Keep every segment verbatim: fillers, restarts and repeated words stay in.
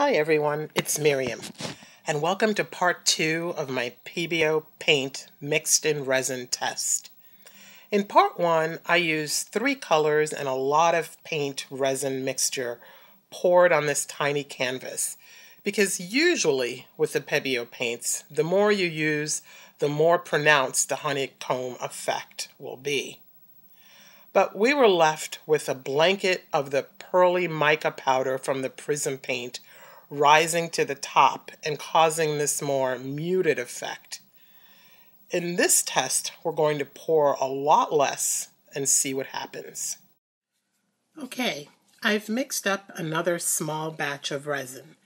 Hi everyone, it's Miriam, and welcome to part two of my Pébéo paint mixed in resin test. In part one, I used three colors and a lot of paint resin mixture poured on this tiny canvas, because usually with the Pébéo paints, the more you use, the more pronounced the honeycomb effect will be. But we were left with a blanket of the pearly mica powder from the Prisme Paint rising to the top and causing this more muted effect. In this test, we're going to pour a lot less and see what happens. Okay, I've mixed up another small batch of resin,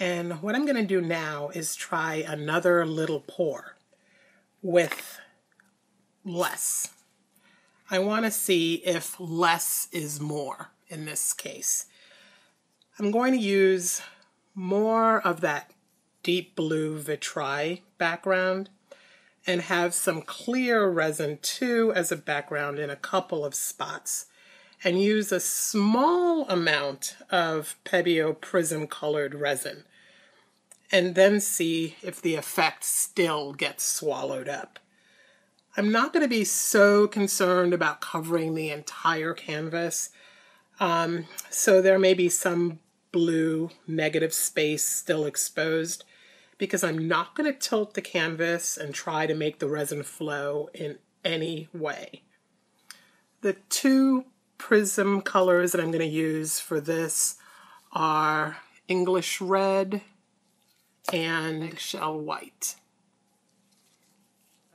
and what I'm going to do now is try another little pour with less. I want to see if less is more in this case. I'm going to use more of that deep blue vitri background and have some clear resin too as a background in a couple of spots, and use a small amount of Pébéo prism colored resin, and then see if the effect still gets swallowed up. I'm not going to be so concerned about covering the entire canvas, um, so there may be some blue negative space still exposed, because I'm not going to tilt the canvas and try to make the resin flow in any way. The two prism colors that I'm going to use for this are English Red and Eggshell White.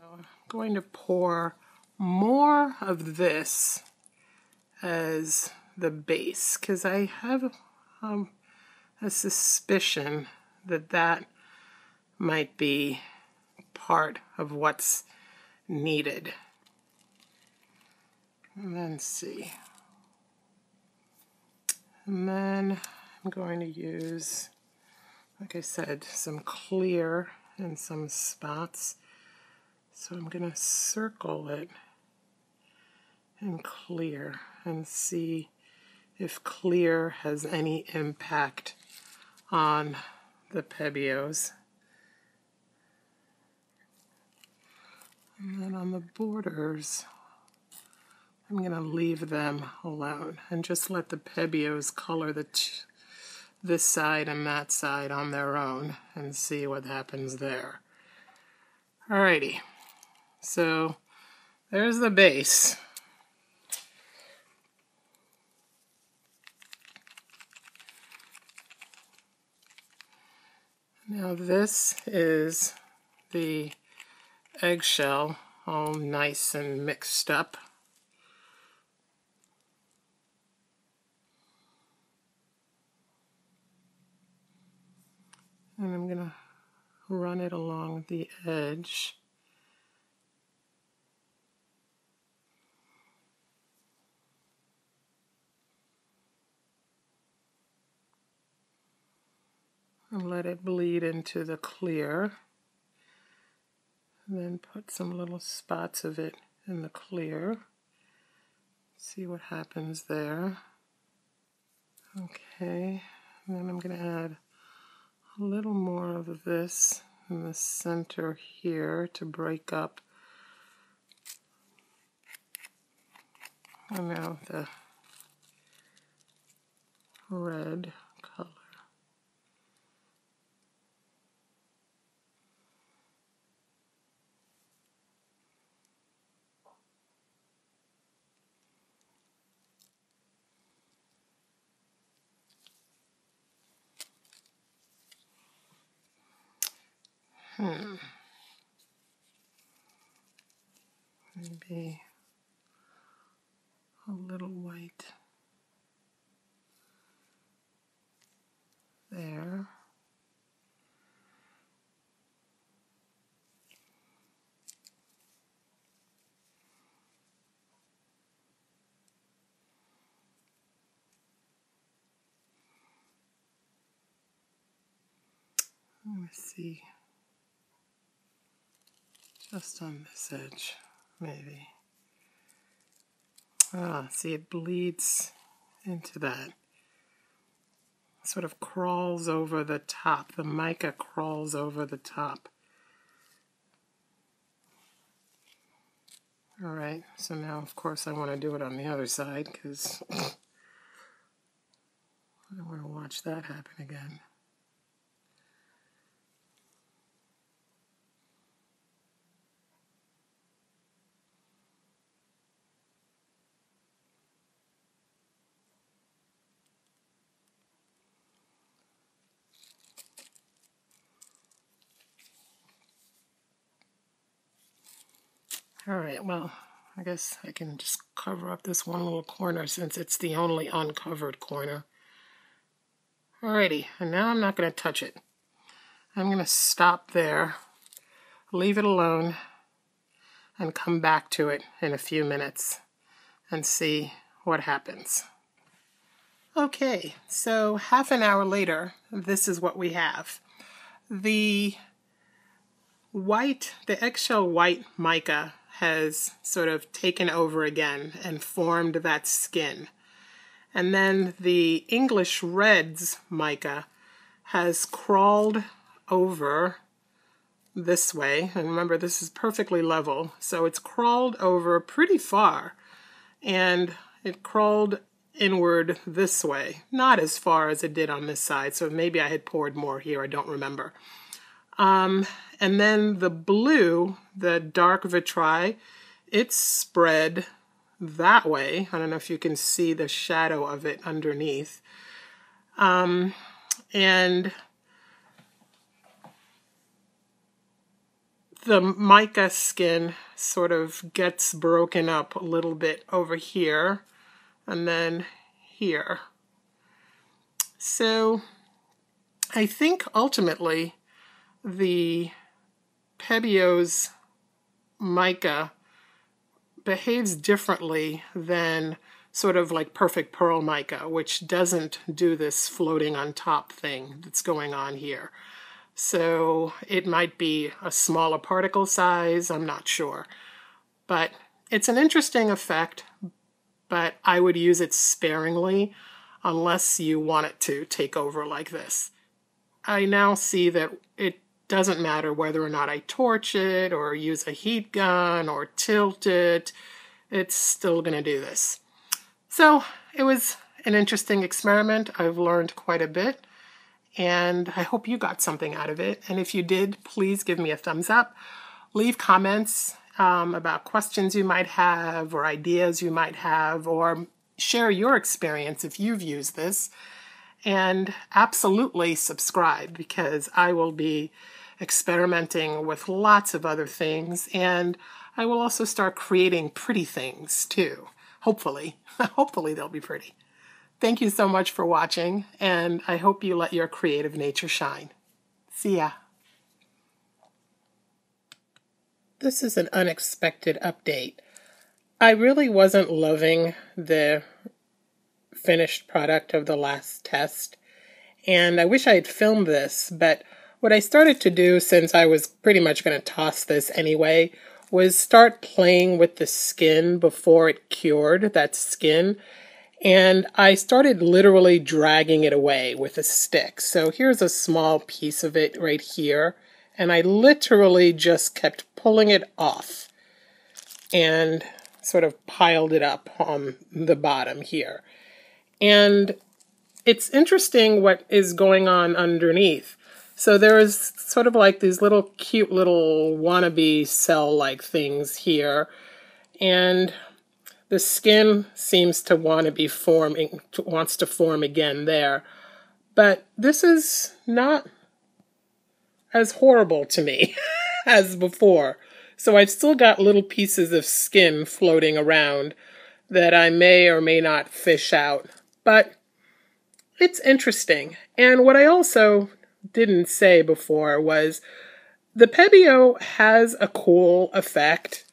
I'm going to pour more of this as the base, because I have Um, a suspicion that that might be part of what's needed. And then see. And then I'm going to use, like I said, some clear in some spots. So I'm going to circle it and clear and see if clear has any impact on the Pébéos. And then on the borders, I'm going to leave them alone and just let the Pébéos color the t this side and that side on their own and see what happens there. Alrighty, so there's the base. Now this is the eggshell, all nice and mixed up. And I'm going to run it along the edge. And let it bleed into the clear, and then put some little spots of it in the clear. See what happens there. Okay, and then I'm going to add a little more of this in the center here to break up. And now the red color. Hmm. Maybe a little white there. Let me see. Just on this edge, maybe. Ah, see, it bleeds into that. sort of crawls over the top. The mica crawls over the top. All right, so now, of course, I want to do it on the other side because I don't want to watch that happen again. All right, well, I guess I can just cover up this one little corner since it's the only uncovered corner. Alrighty, and now I'm not going to touch it. I'm going to stop there, leave it alone, and come back to it in a few minutes and see what happens. Okay, so half an hour later, this is what we have. The white, the eggshell white mica has sort of taken over again and formed that skin. And then the English Reds mica has crawled over this way. And remember, this is perfectly level. So it's crawled over pretty far. And it crawled inward this way. Not as far as it did on this side. So maybe I had poured more here. I don't remember. Um, and then the blue, the dark vitri, it's spread that way. I don't know if you can see the shadow of it underneath. Um, and the mica skin sort of gets broken up a little bit over here and then here. So I think ultimately the Pébéo's mica behaves differently than sort of like perfect pearl mica, which doesn't do this floating on top thing that's going on here. So it might be a smaller particle size, I'm not sure. But it's an interesting effect, but I would use it sparingly unless you want it to take over like this. I now see that it doesn't matter whether or not I torch it or use a heat gun or tilt it, it's still going to do this. So it was an interesting experiment. I've learned quite a bit and I hope you got something out of it. And if you did, please give me a thumbs up. Leave comments um, about questions you might have or ideas you might have, or share your experience if you've used this. And absolutely subscribe, because I will be experimenting with lots of other things, and I will also start creating pretty things too. Hopefully. Hopefully they'll be pretty. Thank you so much for watching, and I hope you let your creative nature shine. See ya. This is an unexpected update. I really wasn't loving the finished product of the last test, and I wish I had filmed this, but what I started to do, since I was pretty much going to toss this anyway, was start playing with the skin before it cured, that skin, and I started literally dragging it away with a stick. So here's a small piece of it right here, and I literally just kept pulling it off and sort of piled it up on the bottom here. And it's interesting what is going on underneath. So there is sort of like these little cute little wannabe cell-like things here. And the skin seems to want to be forming, wants to form again there. But this is not as horrible to me as before. So I've still got little pieces of skin floating around that I may or may not fish out. But it's interesting. And what I also didn't say before was the Pébéo has a cool effect.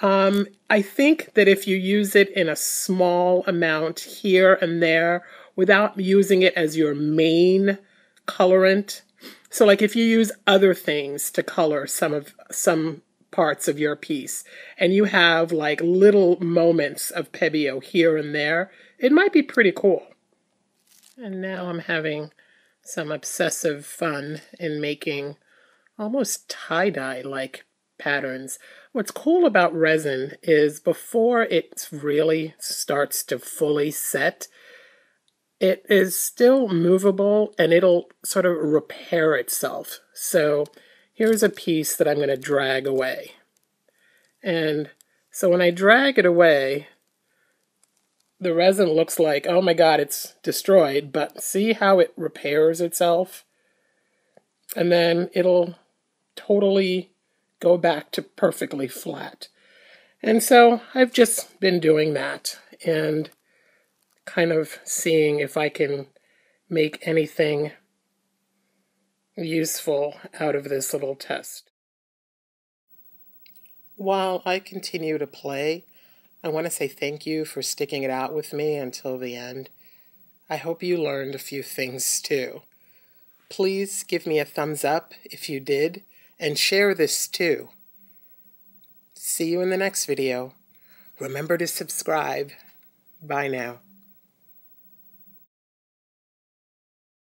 Um, I think that if you use it in a small amount here and there without using it as your main colorant, so like if you use other things to color some of some parts of your piece and you have like little moments of Pébéo here and there, it might be pretty cool. And now I'm having some obsessive fun in making almost tie-dye-like patterns. What's cool about resin is before it really starts to fully set, it is still movable and it'll sort of repair itself. So here's a piece that I'm going to drag away. And so when I drag it away, the resin looks like, oh my God, it's destroyed, but see how it repairs itself? And then it'll totally go back to perfectly flat. And so I've just been doing that and kind of seeing if I can make anything useful out of this little test. While I continue to play, I want to say thank you for sticking it out with me until the end. I hope you learned a few things too. Please give me a thumbs up if you did, and share this too. See you in the next video. Remember to subscribe. Bye now.